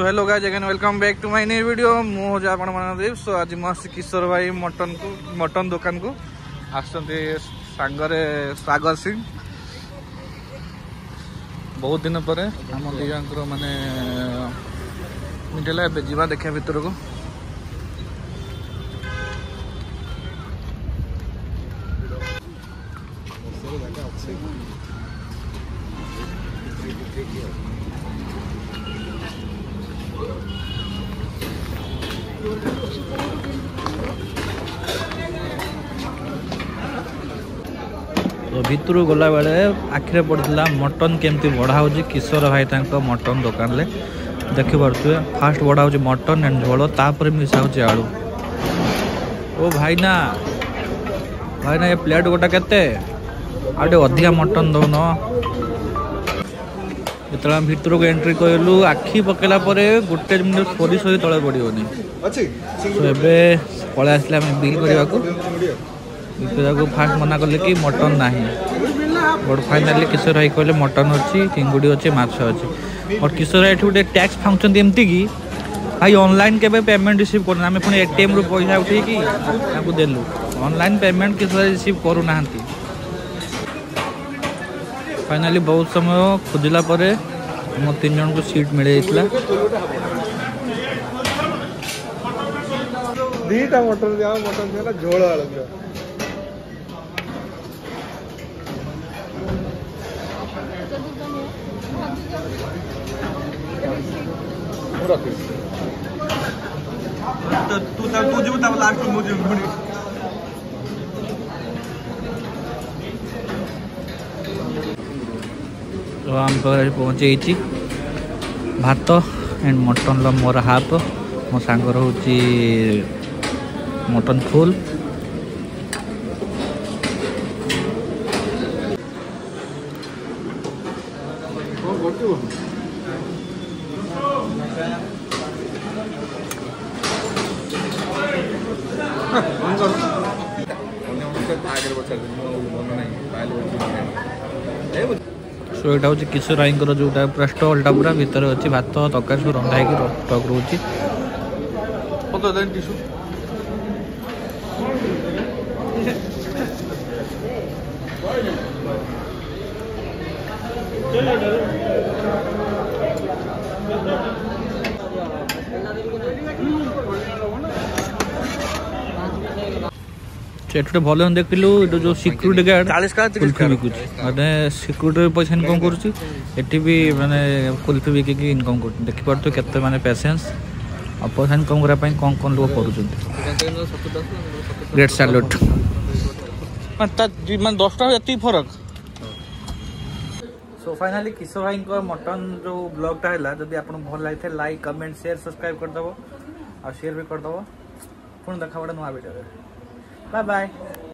So hello guys again welcome back to my new video मुझे आपदेव। सो आज मो किशोर भाई मटन दुकान को आसंगे सागर सिंह बहुत दिन पर आम दीजा मानने मिटेला जावा देखा भर को तो भितर गला बेले आखिरे पड़ा मटन केमती बढ़ा किशोर भाई मटन दुकान ले देखी पारे फास्ट बढ़ा मटन एंड झोल तापर मिसा आलू। ओ भाईना ये प्लेट गोटा के अधिका मटन दौन जो भितर को एंट्री करूँ आखि पकेला गोटे मिनट सोरी सोरी तले पड़ोनी पलि आसमें बिल करने को फास्ट मना कले कि मटन ना बट फाइनाली किशोर भाई कहले मटन अच्छी चिंगुड़ी अच्छी माछ अच्छी बट किशोर भाई गोटे टैक्स फाँगुंट एमती कि भाई ऑनलाइन केबे पेमेंट रिसीव करना आम पुणी एटीएम रु पैसा उठेकी आपको देलु ऑनलाइन पेमेंट किशोर भाई रिसीव करूना। फाइनाली बहुत समय खोजला मो तीन जन को सीट मिल जाता दीटा मटन झोल तो आम पर पहुँचे भात एंड मटन मोर हाफ मो सांगर हूँ मटन फुल सो यहाँ हूँ किशोर भाई जोटा पूरा स्टलटा पूरा भितर अच्छी भात तरकारी सब रंधा स्टक रोचे भल देखल जो सिक्यूरिटी गार्ड कुल्फी बिकुच मैंने सिक्यूरिटी पैसा इनकम करल्फी बिक इनकम कर देखिपे के पेसेंस और पैसा इनकम करने कौन कौन लोग कर ग्रेट सैल्यूट मैं 10 टाइम ये फरक। सो फाइनाली किशोर भाई मटन जो ब्लॉग है जब आप भल लगे लाइक कमेंट शेयर सब्सक्राइब करदेव और शेयर भी करदेव पुणी देखा गोटे नुआ भिडियो। Bye bye.